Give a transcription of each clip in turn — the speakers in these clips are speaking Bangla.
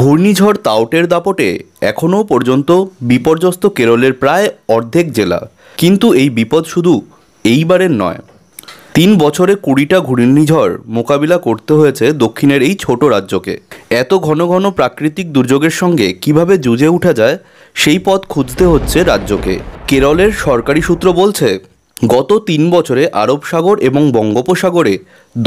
ঘূর্ণিঝড় তাউটের দাপটে এখনো পর্যন্ত বিপর্যস্ত কেরলের প্রায় অর্ধেক জেলা। কিন্তু এই বিপদ শুধু এইবারের নয়, ৩ বছরে 20টা ঘূর্ণিঝড় মোকাবিলা করতে হয়েছে দক্ষিণের এই ছোট রাজ্যকে। এত ঘন ঘন প্রাকৃতিক দুর্যোগের সঙ্গে কিভাবে জুঝে ওঠা যায় সেই পথ খুঁজতে হচ্ছে রাজ্যকে। কেরলের সরকারি সূত্র বলছে, গত ৩ বছরে আরব সাগর এবং বঙ্গোপসাগরে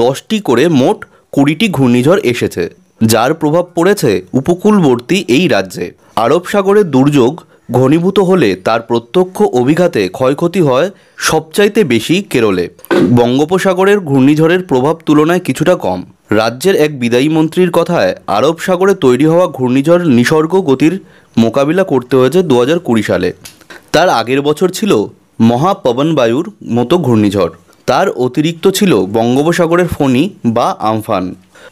10টি করে মোট 20টি ঘূর্ণিঝড় এসেছে, যার প্রভাব পড়েছে উপকূলবর্তী এই রাজ্যে। আরব সাগরে দুর্যোগ ঘনীভূত হলে তার প্রত্যক্ষ অভিঘাতে ক্ষয়ক্ষতি হয় সবচাইতে বেশি কেরলে। বঙ্গোপসাগরের ঘূর্ণিঝড়ের প্রভাব তুলনায় কিছুটা কম। রাজ্যের এক বিদায়ী মন্ত্রীর কথায় আরব সাগরে তৈরি হওয়া ঘূর্ণিঝড় নিসর্গ গতির মোকাবিলা করতে হয়েছে ২০২০ সালে। তার আগের বছর ছিল মহা পবনবায়ুর মতো ঘূর্ণিঝড়, তার অতিরিক্ত ছিল বঙ্গোপসাগরের ফণী বা আমফান।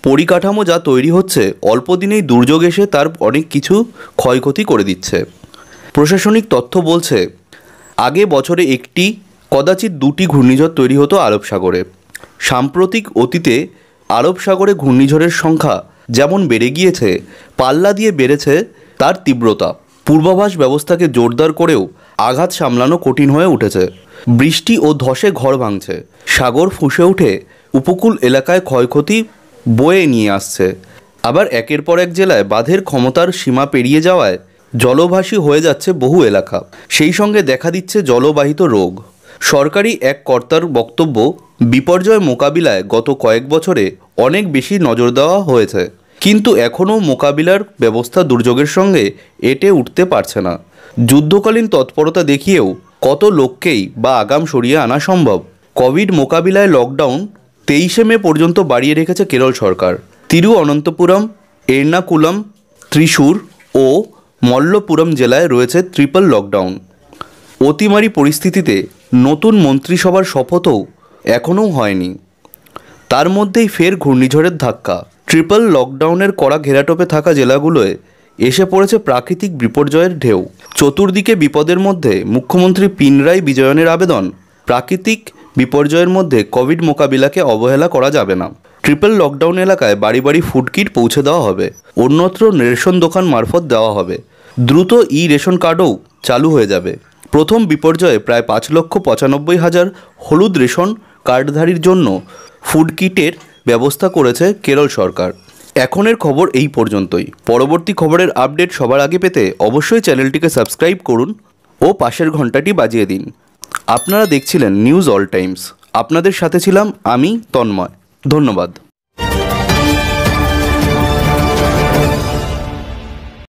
পরিকাঠামো যা তৈরি হচ্ছে অল্প দিনেই দুর্যোগ এসে তার অনেক কিছু ক্ষয়ক্ষতি করে দিচ্ছে। প্রশাসনিক তথ্য বলছে, আগে বছরে 1টি কদাচিৎ 2টি ঘূর্ণিঝড় তৈরি হতো আরব সাগরে। সাম্প্রতিক অতীতে আরব সাগরে ঘূর্ণিঝড়ের সংখ্যা যেমন বেড়ে গিয়েছে, পাল্লা দিয়ে বেড়েছে তার তীব্রতা। পূর্বাভাস ব্যবস্থাকে জোরদার করেও আঘাত সামলানো কঠিন হয়ে উঠেছে। বৃষ্টি ও ধসে ঘর ভাঙছে, সাগর ফুঁসে উঠে উপকূল এলাকায় ক্ষয়ক্ষতি বয়ে নিয়ে আসছে। আবার একের পর এক জেলায় বাঁধের ক্ষমতার সীমা পেরিয়ে যাওয়ায় জলভাসী হয়ে যাচ্ছে বহু এলাকা। সেই সঙ্গে দেখা দিচ্ছে জলবাহিত রোগ। সরকারি এক কর্তার বক্তব্য, বিপর্যয় মোকাবিলায় গত কয়েক বছরে অনেক বেশি নজর দেওয়া হয়েছে, কিন্তু এখনও মোকাবিলার ব্যবস্থা দুর্যোগের সঙ্গে এঁটে উঠতে পারছে না। যুদ্ধকালীন তৎপরতা দেখিয়েও কত লোককেই বা আগাম সরিয়ে আনা সম্ভব? কোভিড মোকাবিলায় লকডাউন 23 মে পর্যন্ত বাড়িয়ে রেখেছে কেরল সরকার। তিরুঅনন্তপুরম, এর্নাকুলাম, ত্রিশূর ও মল্লপুরম জেলায় রয়েছে ট্রিপল লকডাউন। অতিমারী পরিস্থিতিতে নতুন মন্ত্রিসভার শপথও এখনও হয়নি, তার মধ্যেই ফের ঘূর্ণিঝড়ের ধাক্কা। ট্রিপল লকডাউনের কড়া ঘেরাটোপে থাকা জেলাগুলোয় এসে পড়েছে প্রাকৃতিক বিপর্যয়ের ঢেউ। চতুর্দিকে বিপদের মধ্যে মুখ্যমন্ত্রী পিনরাই বিজয়নের আবেদন, প্রাকৃতিক বিপর্যয়ের মধ্যে কোভিড মোকাবিলাকে অবহেলা করা যাবে না। ট্রিপল লকডাউন এলাকায় বাড়ি বাড়ি ফুডকিট পৌঁছে দেওয়া হবে, অন্যত্র রেশন দোকান মারফত দেওয়া হবে। দ্রুত রেশন কার্ডও চালু হয়ে যাবে। প্রথম বিপর্যয়ে প্রায় ৫,৯৫,০০০ হলুদ রেশন কার্ডধারীর জন্য ফুডকিটের ব্যবস্থা করেছে কেরল সরকার। এখনের খবর এই পর্যন্তই। পরবর্তী খবরের আপডেট সবার আগে পেতে অবশ্যই চ্যানেলটিকে সাবস্ক্রাইব করুন ও পাশের ঘন্টাটি বাজিয়ে দিন। আপনারা দেখছিলেন নিউজ অল টাইমস। আপনাদের সাথে ছিলাম আমি তন্ময়। ধন্যবাদ।